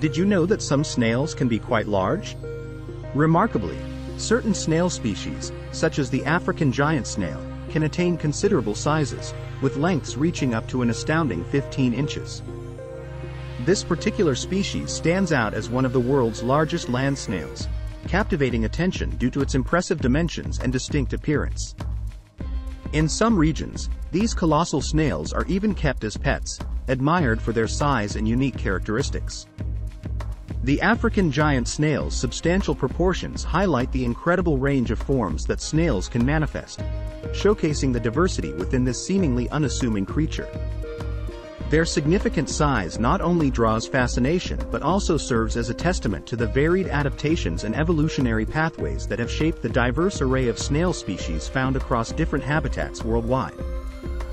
Did you know that some snails can be quite large? Remarkably, certain snail species, such as the African giant snail, can attain considerable sizes, with lengths reaching up to an astounding 15 inches. This particular species stands out as one of the world's largest land snails, captivating attention due to its impressive dimensions and distinct appearance. In some regions, these colossal snails are even kept as pets, admired for their size and unique characteristics. The African giant snail's substantial proportions highlight the incredible range of forms that snails can manifest, showcasing the diversity within this seemingly unassuming creature. Their significant size not only draws fascination but also serves as a testament to the varied adaptations and evolutionary pathways that have shaped the diverse array of snail species found across different habitats worldwide.